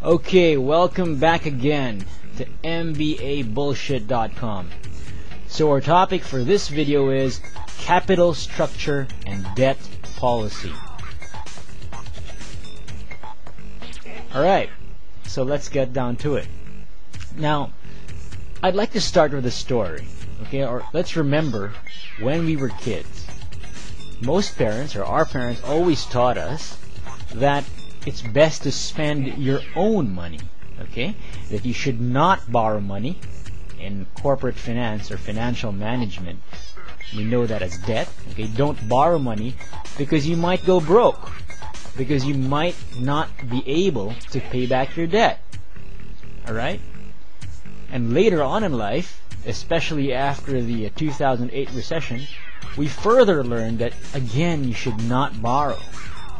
Okay, welcome back again to MBAbullshit.com. So our topic for this video is capital structure and debt policy. Alright, so let's get down to it. Now, I'd like to start with a story, okay? Or let's remember when we were kids. Most parents, or our parents, always taught us that it's best to spend your own money, okay? That you should not borrow money in corporate finance or financial management. We know that as debt, okay? Don't borrow money because you might go broke, because you might not be able to pay back your debt, alright? And later on in life, especially after the 2008 recession, we further learned that, again, you should not borrow.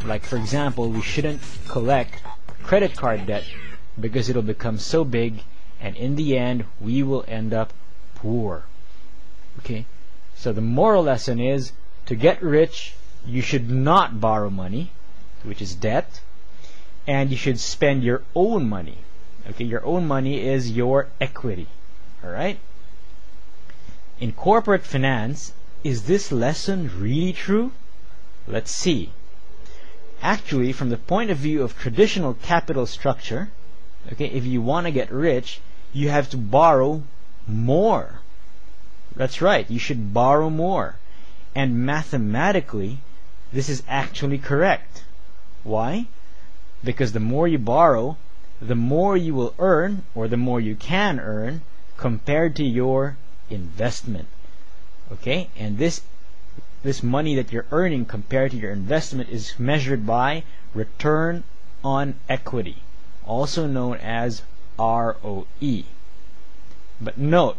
Like, for example, we shouldn't collect credit card debt because it'll become so big and in the end we will end up poor. Okay, so the moral lesson is to get rich you should not borrow money, which is debt, and you should spend your own money. Okay, your own money is your equity. Alright? In corporate finance, is this lesson really true? Let's see. Actually, from the point of view of traditional capital structure, okay, if you want to get rich, you have to borrow more. That's right, you should borrow more. And mathematically, this is actually correct. Why? Because the more you borrow, the more you will earn, or the more you can earn, compared to your investment. Okay, and this money that you're earning compared to your investment is measured by return on equity, also known as ROE. But note,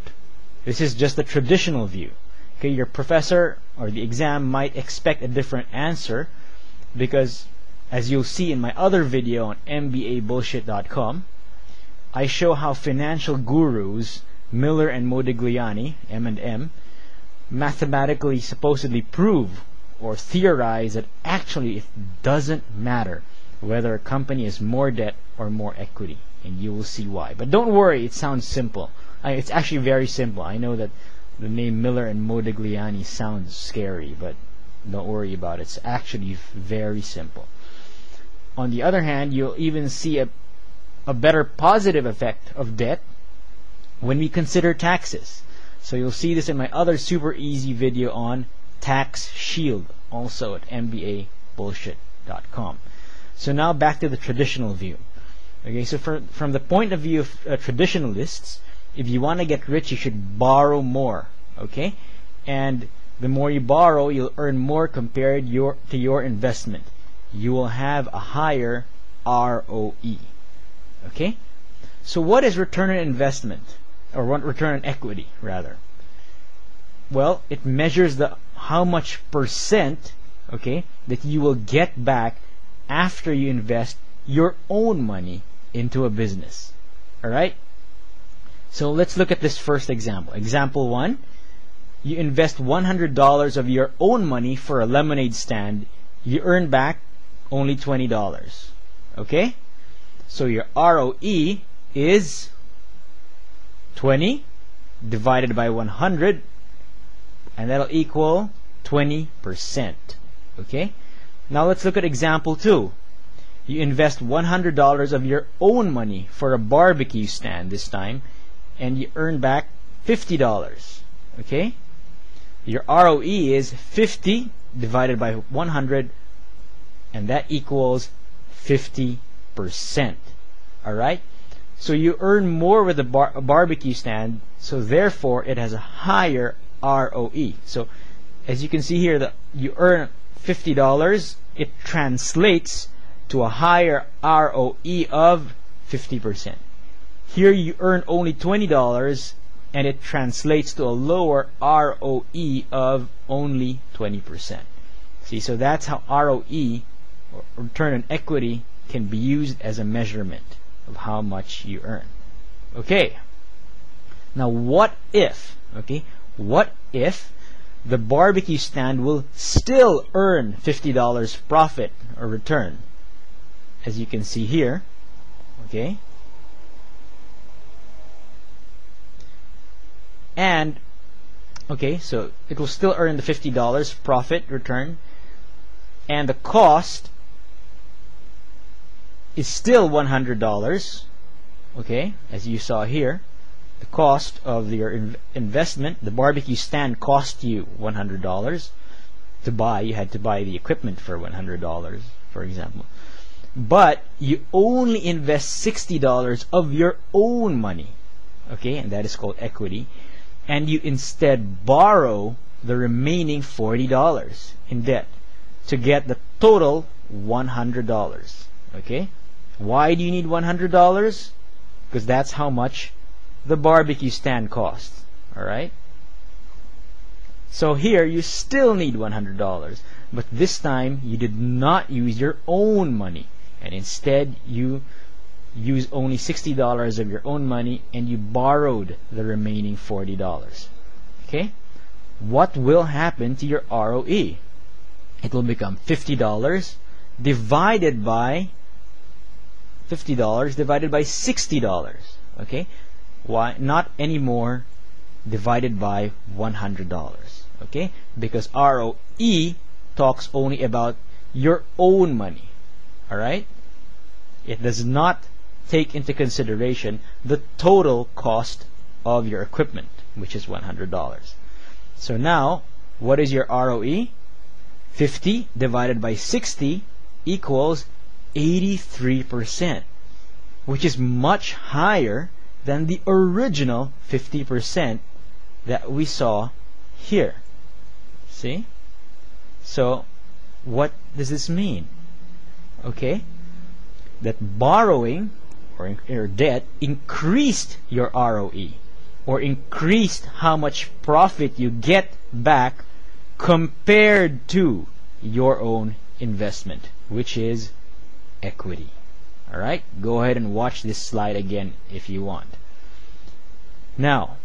this is just the traditional view. Okay, your professor or the exam might expect a different answer because, as you'll see in my other video on MBAbullshit.com, I show how financial gurus Miller and Modigliani, M&M, mathematically supposedly prove or theorize that actually it doesn't matter whether a company has more debt or more equity, and you will see why. But don't worry, it sounds simple. It's actually very simple. I know that the name Miller and Modigliani sounds scary, but don't worry about it. It's actually very simple. On the other hand, you'll even see a better positive effect of debt when we consider taxes. So you'll see this in my other super easy video on Tax Shield, also at MBAbullshit.com. So now back to the traditional view. Okay, so from the point of view of traditionalists, if you want to get rich, you should borrow more. Okay, and the more you borrow, you'll earn more compared to your investment. You will have a higher ROE. Okay, so what is return on investment? Or return on equity, rather. Well, it measures how much percent, okay, that you will get back after you invest your own money into a business. Alright? So let's look at this first example. Example 1, you invest $100 of your own money for a lemonade stand, you earn back only $20. Okay? So your ROE is 20 divided by 100, and that'll equal 20%. Okay? Now let's look at example 2. You invest $100 of your own money for a barbecue stand this time, and you earn back $50. Okay? Your ROE is 50 divided by 100, and that equals 50%. Alright? So you earn more with a barbecue stand, so therefore it has a higher ROE. So as you can see here, you earn $50, it translates to a higher ROE of 50%. Here you earn only $20, and it translates to a lower ROE of only 20%. See, so that's how ROE, or return on equity, can be used as a measurement of how much you earn. Okay, now what if, okay, what if the barbecue stand will still earn $50 profit or return? As you can see here, Okay? And, okay, so it will still earn the $50 profit return, and the cost is still $100, okay, as you saw here. The cost of your investment, the barbecue stand cost you $100 to buy. You had to buy the equipment for $100, for example. But you only invest $60 of your own money, okay, and that is called equity. And you instead borrow the remaining $40 in debt to get the total $100, okay? Why do you need $100? Because that's how much the barbecue stand costs, alright? So here you still need $100, but this time you did not use your own money, and instead you use only $60 of your own money, and you borrowed the remaining $40. Okay? What will happen to your ROE? It will become $50 divided by $60. Okay? Why not anymore divided by $100? Okay? Because ROE talks only about your own money. Alright? It does not take into consideration the total cost of your equipment, which is $100. So now, what is your ROE? 50 divided by 60 equals 83%, which is much higher than the original 50% that we saw here. See? So, what does this mean? Okay? That borrowing or debt increased your ROE, or increased how much profit you get back compared to your own investment, which is equity. Alright, go ahead and watch this slide again if you want. Now,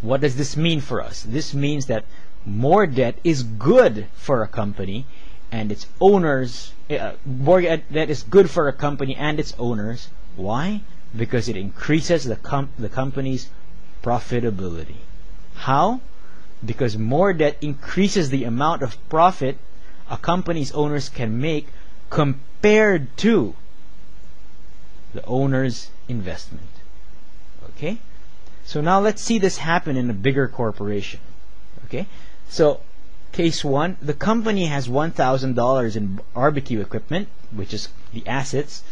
what does this mean for us? This means that more debt is good for a company and its owners. More debt is good for a company and its owners. Why? Because it increases the company's profitability. How? Because more debt increases the amount of profit a company's owners can make compared to the owner's investment. Okay? So now let's see this happen in a bigger corporation. Okay? So, case one, the company has $1,000 in barbecue equipment, which is the assets,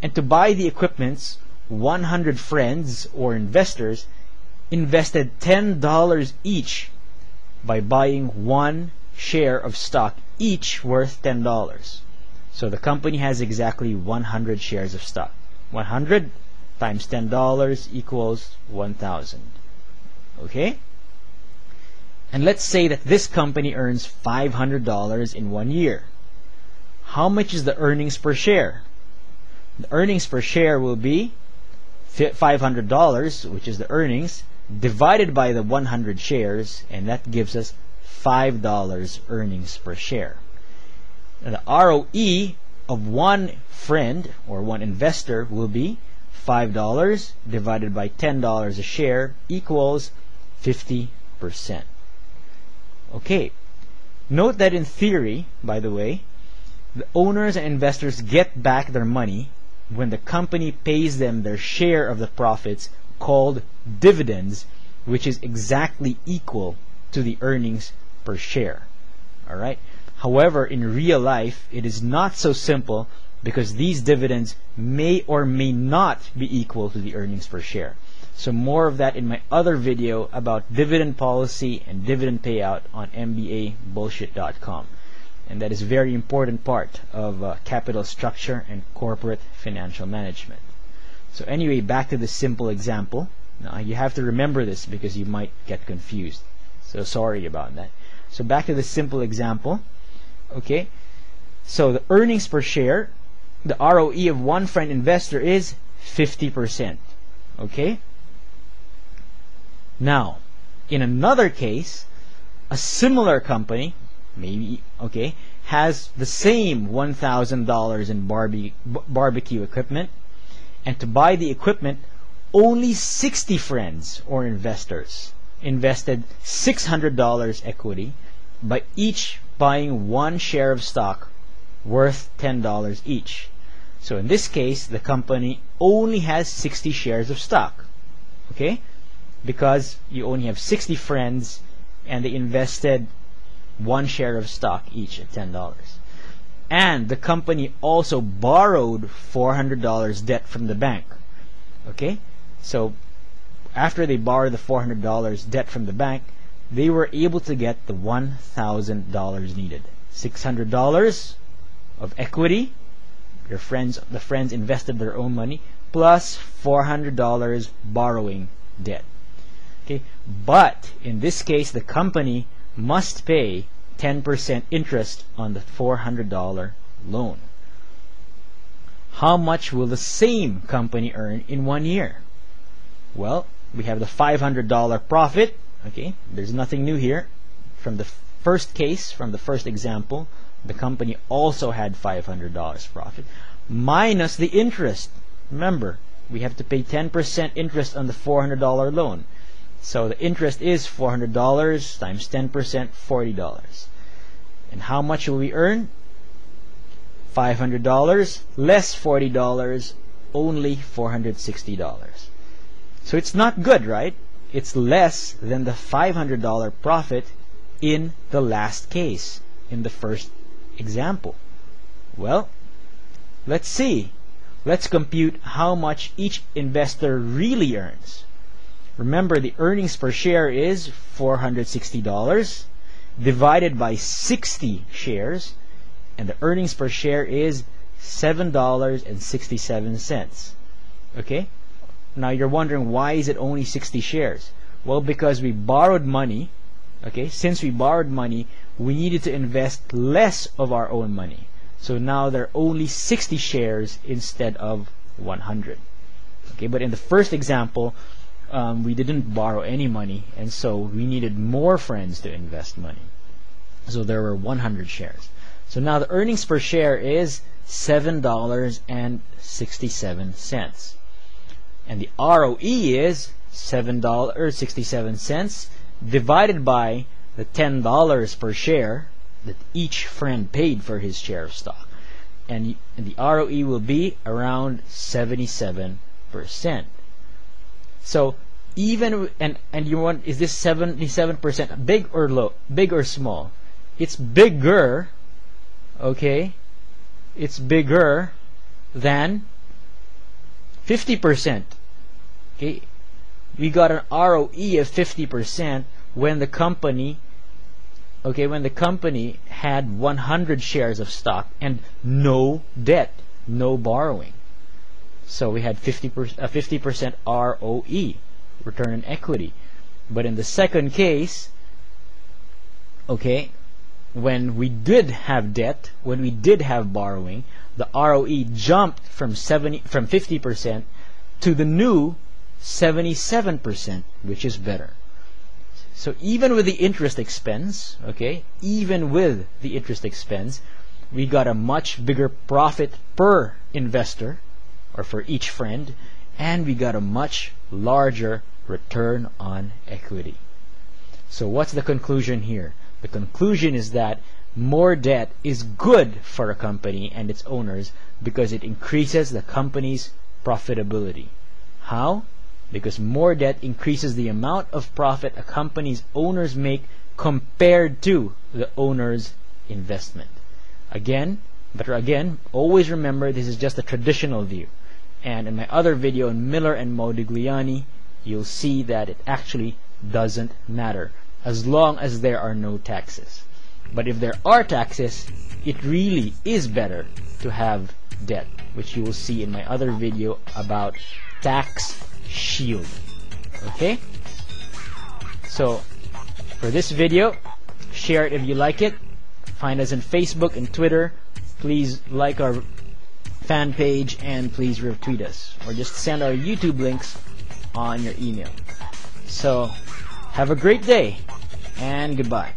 and to buy the equipments, 100 friends or investors invested $10 each by buying one share of stock, each worth $10. So the company has exactly 100 shares of stock. 100 times $10 equals 1,000. Okay? And let's say that this company earns $500 in 1 year. How much is the earnings per share? The earnings per share will be $500, which is the earnings, divided by the 100 shares, and that gives us $5 earnings per share. And the ROE of one friend or one investor will be $5 divided by $10 a share equals 50%. Okay, note that in theory, by the way, the owners and investors get back their money when the company pays them their share of the profits, called dividends, which is exactly equal to the earnings per share. Alright? However, in real life, it is not so simple, because these dividends may or may not be equal to the earnings per share. So more of that in my other video about dividend policy and dividend payout on MBAbullshit.com. And that is a very important part of capital structure and corporate financial management. So anyway, back to this simple example. Now you have to remember this because you might get confused. So sorry about that. So back to this simple example. Okay. So the earnings per share, the ROE of one friend investor is 50%. Okay? Now, in another case, a similar company, maybe, okay, has the same $1,000 in barbecue equipment, and to buy the equipment, only 60 friends or investors invested $600 equity by each buying one share of stock worth $10 each. So in this case, the company only has 60 shares of stock, okay? Because you only have 60 friends and they invested one share of stock each at $10. And the company also borrowed $400 debt from the bank, okay? So after they borrowed the $400 debt from the bank, they were able to get the $1,000 needed. $600 of equity, the friends invested their own money, plus $400 borrowing debt. Okay, but in this case, the company must pay 10% interest on the $400 loan. How much will the same company earn in 1 year? Well, we have the $500 profit. Okay, there's nothing new here. From the first case, from the first example, the company also had $500 profit minus the interest. Remember, we have to pay 10% interest on the $400 loan. So the interest is $400 times 10%, $40. And how much will we earn? $500 less $40, only $460. So it's not good, right? It's less than the $500 profit in the last case, in the first example. Well, let's see. Let's compute how much each investor really earns. Remember, the earnings per share is $460 divided by 60 shares, and the earnings per share is $7.67. Okay? Now you're wondering, why is it only 60 shares? Well, because we borrowed money. Okay, since we borrowed money, we needed to invest less of our own money. So now there are only 60 shares instead of 100. Okay, but in the first example, we didn't borrow any money, and so we needed more friends to invest money. So there were 100 shares. So now the earnings per share is $7.67. And the ROE is $7.67 divided by the $10 per share that each friend paid for his share of stock. And the ROE will be around 77%. So even, and you want, is this 77% big or low, big or small? It's bigger, okay? It's bigger than 50%. Okay, we got an ROE of 50% when the company, okay, when the company had 100 shares of stock and no debt, no borrowing. So we had 50% ROE, return on equity. But in the second case, okay, when we did have debt, when we did have borrowing, the ROE jumped from 50% to the new 77%, which is better. So even with the interest expense, okay, even with the interest expense, we got a much bigger profit per investor or for each friend, and we got a much larger return on equity. So what's the conclusion here? The conclusion is that more debt is good for a company and its owners because it increases the company's profitability. How? Because more debt increases the amount of profit a company's owners make compared to the owner's investment. Again, always remember, this is just a traditional view. And in my other video on Miller and Modigliani, you'll see that it actually doesn't matter as long as there are no taxes. But if there are taxes, it really is better to have debt, which you will see in my other video about tax shield. Okay? So, for this video, share it if you like it. Find us on Facebook and Twitter. Please like our fan page and please retweet us. Or just send our YouTube links on your email. So, have a great day and goodbye.